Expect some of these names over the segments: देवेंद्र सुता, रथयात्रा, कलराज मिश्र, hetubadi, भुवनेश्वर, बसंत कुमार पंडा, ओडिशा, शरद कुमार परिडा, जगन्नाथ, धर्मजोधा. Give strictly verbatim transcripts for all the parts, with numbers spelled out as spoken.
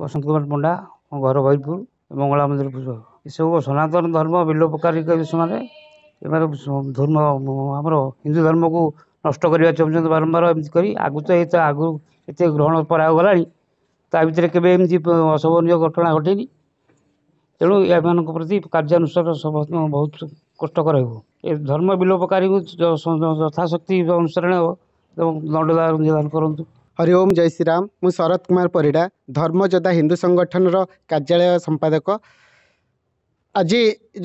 बसंत कुमार पंडा घर भैरपुर मंगला मंदिर पूजा ये सब सनातन धर्म विलोपकारी से धर्म आम हिंदू धर्म को नष्ट करने चाहते बारंबार एमती कर आगु तो ये आगु ये ग्रहण परागला ता भर केम अशोभन घटना घटेनि तेणु या प्रति कार्यानुसार समस्त बहुत कष्टकर हो धर्म विलोपकारी यथाशक्ति अनुसरण दंड दान करूँ। हरिओम जय श्री राम। मु शरद कुमार परिडा धर्मजोधा हिंदू संगठन रो कार्यालय संपादक। आज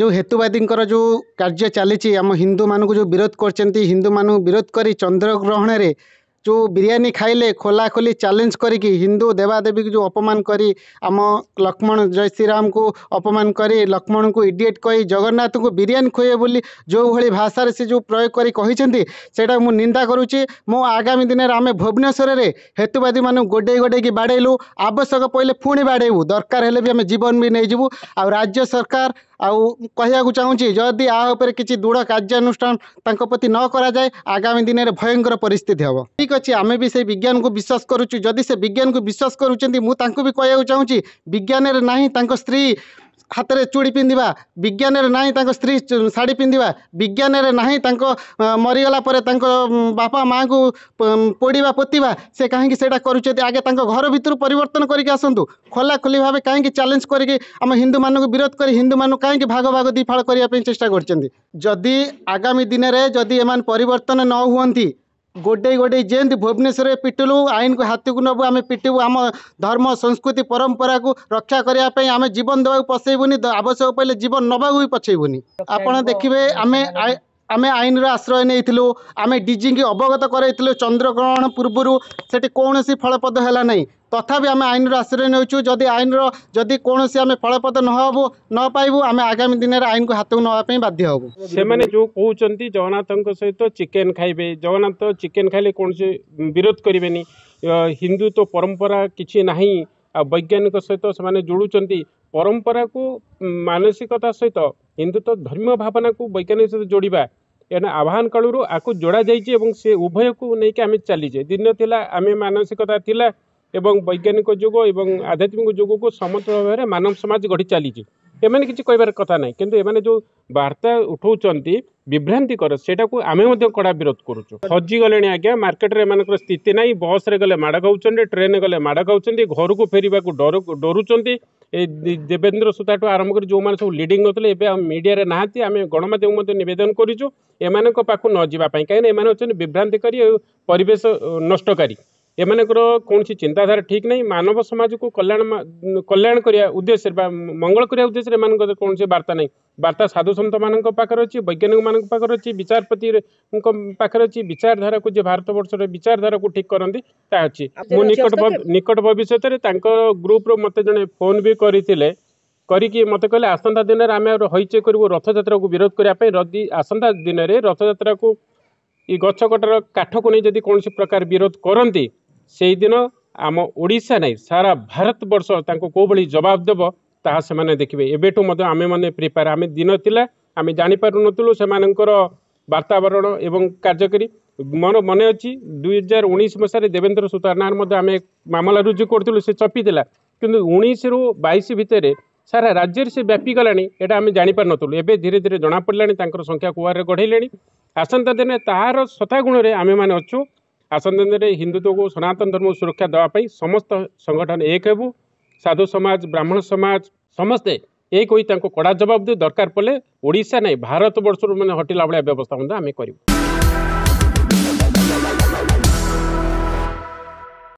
जो हेतुवादी जो कार्य चली आम हिंदू मान जो विरोध कर हिंदू मान विरोध कर चंद्रग्रहण रे जो बिरयानी खाइले खोला खोली चैलेंज करिकी हिंदू देवादेवी को जो अपमान करी आम लक्ष्मण जय श्री राम को अपमान करी लक्ष्मण को इडिएट कही जगन्नाथ को बिरयानी खुए बोली जो भाई भाषा से जो प्रयोग करी कहिसेंती सेटा मु निंदा करूची। मो आगामी दिन आम भुवनेश्वर में हेतुवादी मानू गोडे गोडे की बाड़ेलु आवश्यक पड़े पुणी बाड़ेबू दरकार हेले भी आम जीवन भी नहीं जीवू आ राज्य सरकार आउ कह चाहिए जदि आ उपर किसी दृढ़ कार्यानुष्ठान प्रति न कराए आगामी दिन में भयंकर परिस्थिति हे। ठीक अच्छे आम भी से विज्ञान को विश्वास करुचु जदि से विज्ञान को विश्वास करुँच मुझे भी कहूँ चाहूँगी विज्ञान में ना स्त्री हाथ में चूड़ी पिंधा विज्ञान में ना स्त्री शाढ़ी पिंधा विज्ञान में ना मरीगला बापा माँ को पोड़ा पोतवा से कहीं से आगे घर भितर परिवर्तन करके आसतु खोला खोली भाव कहीं चैलेंज करके आम हिंदू मान विरोध कर हिंदू मान कहीं भाग भाग दीफाड़ करने चेषा करदी आगामी दिन में जदि एम परिवर्तन न होती गोडे गोडे जेंती भुवनेश्वर पिटिलु आईन को हाथी को नबू आम पिटिबू आम धर्म संस्कृति परंपरा को रक्षा करने आम जीवन देवा पसईबूनी आवश्यक पड़े जीवन नवा भी पछईबूनी। आपड़ देखिए आम आम आईन आश्रय नहीं आम डीजी की अवगत करूँ चंद्रग्रहण पूर्व से कौन फलप्रद है ना तथापि आम आईन आश्रय नौचु जदि आईन जदि कौन आम फलप्रद नहबू न पाइबू आम आगामी दिन में आईन को हाथ को नापी बाध्य हूँ। से मैंने जो कहते हैं जगन्नाथ सहित चिकेन खाइबे जगन्नाथ चिकेन खाइले कौन से विरोध करेनि हिंदू तो परंपरा किसी ना वैज्ञानिक सहित से जोड़ुंट परंपरा को मानसिकता सहित हिंदू तो धर्म भावना को वैज्ञानिक सहित जोड़ा एना आह्वान कालू आपको जोड़ा जाइए उभय को लेकिन आम चलीचे दिन था आम मानसिकता था एवं वैज्ञानिक जुग एवं आध्यात्मिक जुग को समग्र भाव में मानव समाज गढ़ी चलीचे एमने किसी कहबार कथा ना कि एमने जो वार्ता उठाऊँच विभ्रांति कर सेटा को आम कड़ा विरोध करुचु हजिगले आज्ञा मार्केट एम स्थिति ना बस रे गले माड़ खाऊँ ट्रेन गले माड़ खाऊँ घर को फेर डर डरुंच देवेंद्र सुता ठू आरंभ कर जो मैंने सब लीडिंग होते मीडिया रे नहांती आम गणमाध्यम नवेदन करूँ एम पाक न जावाई कहीं एम होती विभ्रांतिकारी परिवेश नष्टकारी एमानकर कौन सी चिंताधारा ठीक नहीं मानव समाज को कल्याण कल्याण करने उद्देश्य मंगल करने उद्देश्य एम कौन से वार्ता नहीं वार्ता साधु सन्त मान अच्छी वैज्ञानिक मान अच्छी विचारपति पाखे अच्छी विचारधारा को जो भारत वर्ष विचारधारा को ठीक करती अच्छी मु निकट निकट भविष्य में ग्रुप्र मत जड़े फोन भी करते करी मत कहले आसंता दिन में आम हईचे करूँ रथयात्रा को विरोध करने आसंता दिन में रथयात्रा को ये गछ कटार काठ को नहीं जदि कौन प्रकार विरोध करती से दिन आम ओडिशा नहीं सारा भारत वर्ष को भली जवाब देव ता से देखिए एबेठू आमे मैंने प्रिपेयर आम दिन था आम जापर नुँ से वातावरण एवं कार्यकारी मन मन अच्छी दुई हजार उन्नीस मसीह देवेंद्र सुतारनार आम मामला रुजु करूँ से चपी था कि उन्नीस रु बैश भितर सारा राज्य से व्यापीगला यहाँ आम जापर नुँ एवं धीरे धीरे जनापड़ा संख्या कुआर गढ़े आसंता दिन तार सतागुण में आम मैंने अच्छू आसंता दिन में हिंदुत्व को सनातन धर्म को सुरक्षा देवाई समस्त संगठन एक हेबू साधु समाज ब्राह्मण समाज समस्ते एक होता कड़ा जवाब दे दरकार पड़े ओडिशा नहीं भारत वर्ष मैंने हटिला भाया व्यवस्था आम करूँ।